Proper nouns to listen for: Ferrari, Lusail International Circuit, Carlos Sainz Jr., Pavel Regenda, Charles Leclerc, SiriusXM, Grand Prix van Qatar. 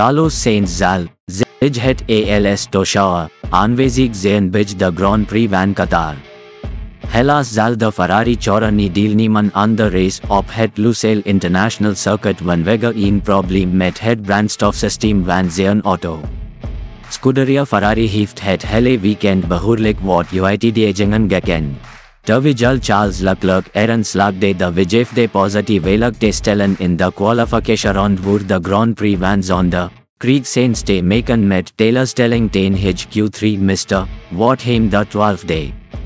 Carlos Sainz Jr. het als toesschouwer aanwezig zijn bij de Grand Prix van Qatar. Helaas zal de Ferrari-coureur niet deelnemen aan de race op het Lusail International Circuit vanwege een probleem met het brandstofsysteem van zijn auto. Scuderia Ferrari heeft het hele weekend behoorlijk wat uitdagingen gekend. Terwijl Charles Leclerc erin slaagde de vijfde positie veilig te stellen in de kwalificatieronde voor de Grand Prix van zondag, kreeg Sainz te maken met teleurstelling tegen Q3 miste, wat hem de 12e.